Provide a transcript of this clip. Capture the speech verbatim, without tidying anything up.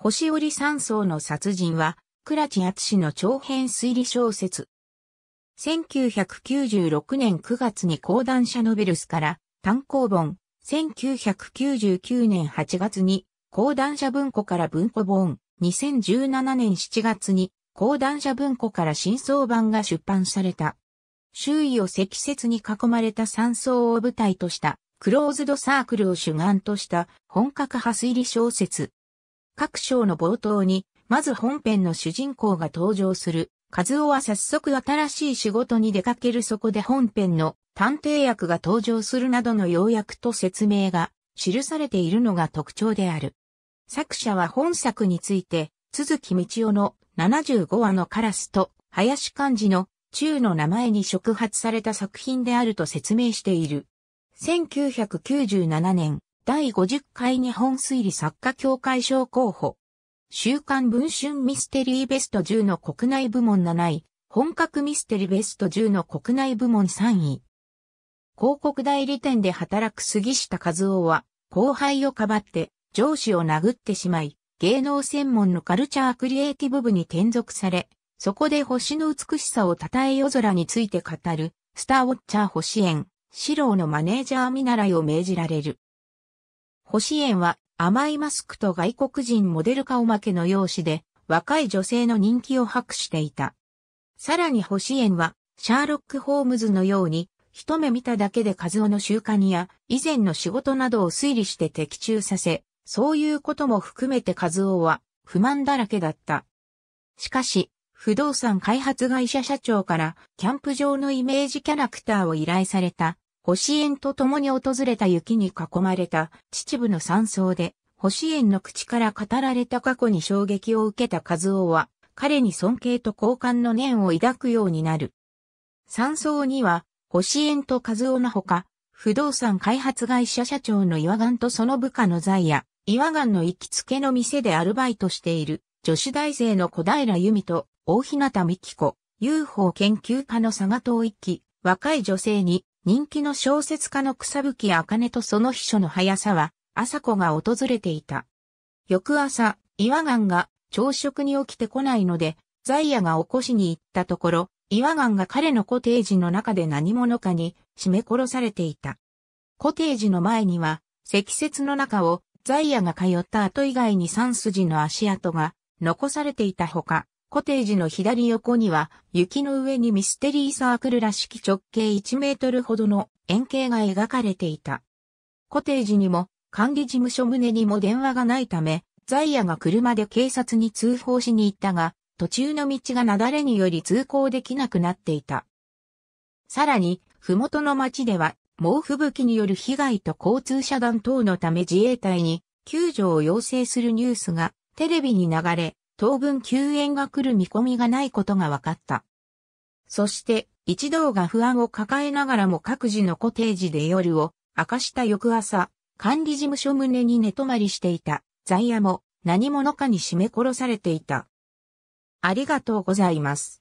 星降り山荘の殺人は、倉地淳の長編推理小説。せんきゅうひゃくきゅうじゅうろくねんくがつに講談社ノベルスから単行本、せんきゅうひゃくきゅうじゅうきゅうねんはちがつに講談社文庫から文庫本、にせんじゅうななねんしちがつに講談社文庫から新装版が出版された。周囲を積雪に囲まれた山荘を舞台としたクローズドサークルを主眼とした本格派推理小説。各章の冒頭に、まず本編の主人公が登場する。和夫は早速新しい仕事に出かける。そこで本編の探偵役が登場するなどの要約と説明が記されているのが特徴である。作者は本作について、都築道夫のななじゅうごわのカラスと林寛二の中の名前に触発された作品であると説明している。せんきゅうひゃくきゅうじゅうななねんだいごじゅっかい日本推理作家協会賞候補。週刊文春ミステリーベストじゅうの国内部門なない、本格ミステリーベストじゅうの国内部門さんい。広告代理店で働く杉下和夫は、後輩をかばって上司を殴ってしまい、芸能専門のカルチャークリエイティブ部に転属され、そこで星の美しさをたたえ夜空について語る、スターウォッチャー星縁、四郎のマネージャー見習いを命じられる。星縁は、甘いマスクと外国人モデル顔負けの容姿で若い女性の人気を博していた。さらに星縁はシャーロック・ホームズのように一目見ただけで和夫の習慣や以前の仕事などを推理して的中させ、そういうことも含めて和夫は不満だらけだった。しかし、不動産開発会社社長からキャンプ場のイメージキャラクターを依頼された。星縁と共に訪れた雪に囲まれた秩父の山荘で、星縁の口から語られた過去に衝撃を受けた和夫は、彼に尊敬と好感の念を抱くようになる。山荘には、星縁と和夫のほか、不動産開発会社社長の岩雁とその部下の財や、岩雁の行きつけの店でアルバイトしている、女子大生の小平由美と、大日向美紀子、ユーフォー 研究家の佐賀藤一、若い女性に、人気の小説家の草吹茜とその秘書の早沢朝子が訪れていた。翌朝、岩雁が朝食に起きてこないので、財也が起こしに行ったところ、岩雁が彼のコテージの中で何者かに絞め殺されていた。コテージの前には、積雪の中を財也が通った跡以外に三筋の足跡が残されていたほか、コテージの左横には、雪の上にミステリーサークルらしき直径いちメートルほどの円形が描かれていた。コテージにも、管理事務所棟にも電話がないため、財也が車で警察に通報しに行ったが、途中の道が雪崩により通行できなくなっていた。さらに、麓の町では、猛吹雪による被害と交通遮断等のため自衛隊に救助を要請するニュースがテレビに流れ、当分救援が来る見込みがないことが分かった。そして、一同が不安を抱えながらも各自のコテージで夜を明かした翌朝、管理事務所棟に寝泊まりしていた財也も何者かに絞め殺されていた。ありがとうございます。